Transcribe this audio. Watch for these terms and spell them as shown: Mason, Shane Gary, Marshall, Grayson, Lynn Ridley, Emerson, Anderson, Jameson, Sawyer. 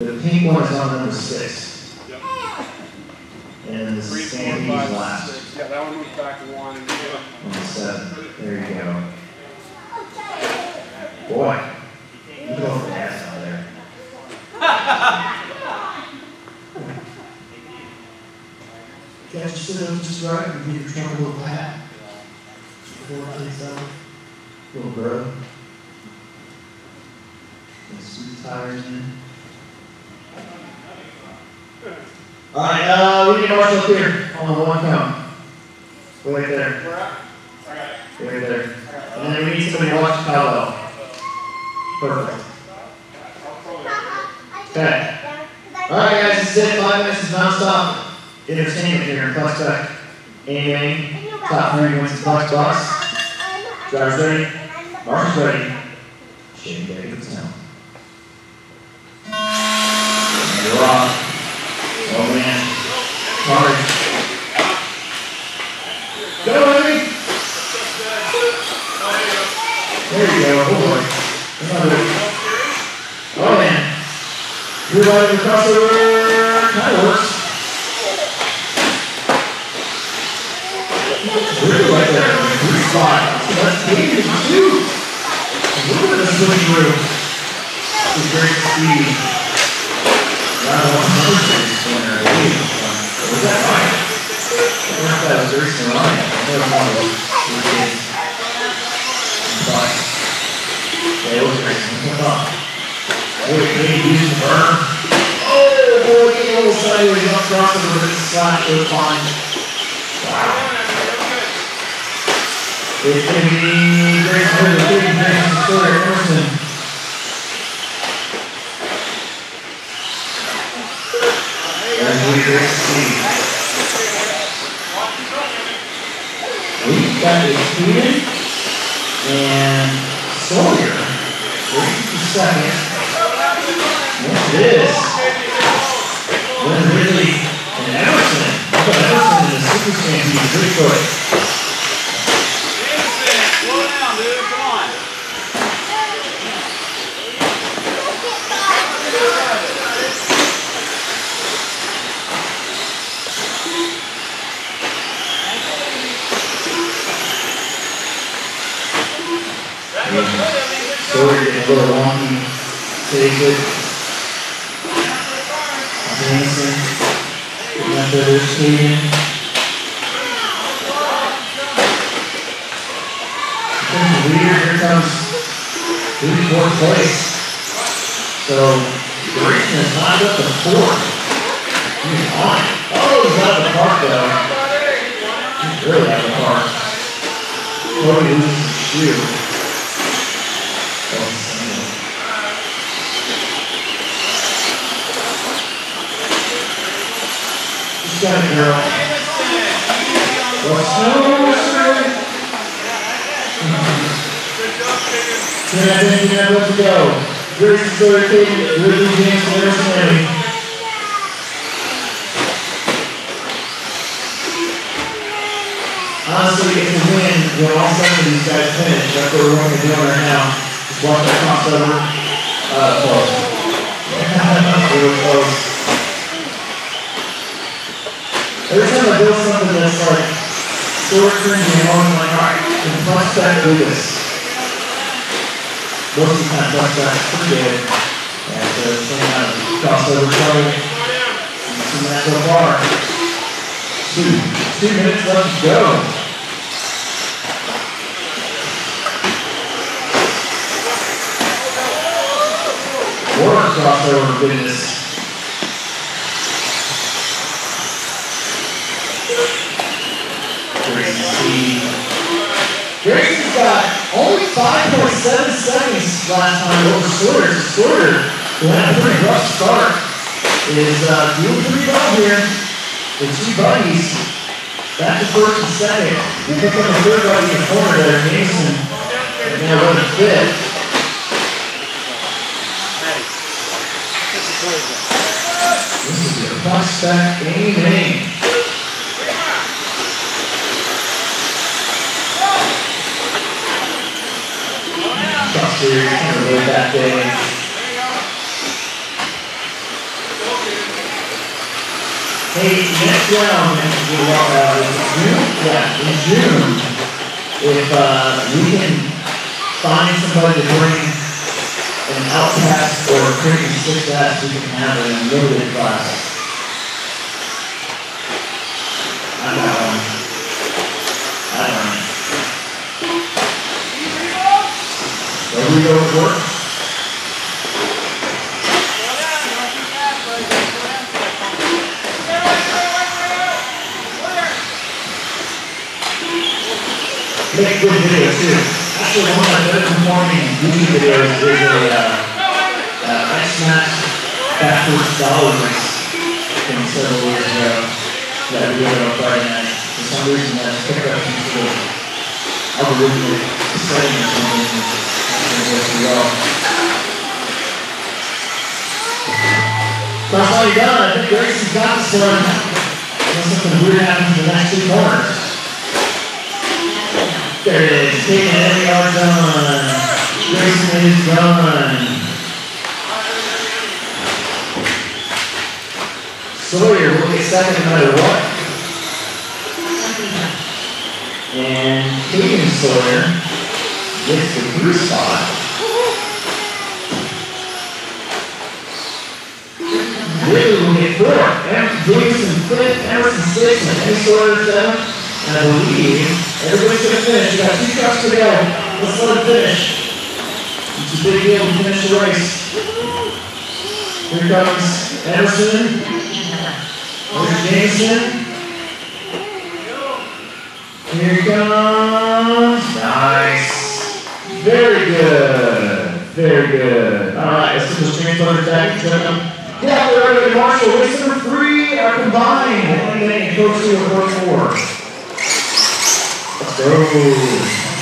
The pink one is on number 6. Yep. And the sandy's last. 6. Yeah, that one moves back 1 and 7. There you go. Boy, you go fast out there. Guys, just sit up just right and get your trunk a little flat. Little bro. Get some tires in. Alright, we need Marshall here. Hold on, one count. Go right there. Go right there. And then we need somebody to watch Paolo. Perfect. Okay. Alright, guys, that's it. 5 minutes is non-stop entertainment here in Flex Tech. Aiming. Top 3 wins the Flex Box. Driver's ready. Marshall's ready. Shane Gary puts down. You're off. Oh man. Sorry. Go, baby! There you go, oh boy. Another. Oh man. You're riding the crossover. Kind of works. Really like that. Good spot. Let's take it to you. A little bit of swing through. It's very speedy. I don't know what number 6 is going to be. Was that right? I don't know if that was recently right. I don't know what it is. But, yeah, it was recently. Boy, can you use the burn? Oh, boy, getting a little sideways. He's not crossing over this side. It was fine. Wow. It's going to be Grayson. It's going to be Grayson. Sawyer, Emerson. We've got McKeon and Sawyer. 3 seconds. What's this? Lynn Ridley and Anderson. Look at Anderson in the super stampede. Pretty quick. Anderson, slow down, dude. Come on. Sawyer getting a little wonky. Takes it. Jameson. Getting that better speed. Weird. Here comes 3rd place. So, Grayson has climbed up to 4th. He's on it. Oh, he's out of the park, though. He's really out of the park. Cody loses his shoe. She's got it, girl. Well, Sawyer. Yeah, let's go. Grayson, Sawyer, Ridley, Jameson, Anderson, Larry. Honestly, if we win, when all 7 of these guys finish, that's what we're going to do right now. Just watch that crossover. Close. Really close. Every time I build something that's like short cringy and long, I'm like, alright, can Flex Tech do this? Most of the time Flex Tech is pretty good. And so it's some kind of crossover trouble. You've seen that so far. 2 minutes left to go. More crossover business. Grayson's got only 5.7 seconds last time over Sawyer. Sawyer, who had a pretty rough start, is doing pretty well here. The 2 buddies, back to 1st and 2nd. We pick up the 3rd buddy in the corner there, Mason, and now we're the 5th. This is your Flex Tech aiming. Sawyer, you can't really that big. Hey, next round in June, if we can find somebody to bring an outcast or a freaking sick ass, we can have it in limited class. I don't know. I don't know. There we go, for it. Make good videos too. Actually, one of the better performing YouTube videos is a I smashed backwards dollar race from several years ago that we did on Friday night. For some reason, I just picked up some sort of original setting or something. I'm going to go that's all you got. I think Grayson's got this one. Unless something weird happens in the next two corners. There it is, taking every yard done. Grayson is done. Sawyer will get second no matter what. And Keegan Sawyer gets the blue spot. Ridley will get fourth. Jameson fifth, Emerson sixth, and Sawyer seventh. And I believe everybody's going to finish. We've got 2 trucks to go. Let's let them finish. It's a big deal to finish the race. Here comes Anderson. Here's Jameson. Here he comes. Nice. Very good. Very good. Alright, let's just transfer the tag. Yeah, we're going to Marshall. Race number 3 are combined. One minute and go to a 4-4. Let's go.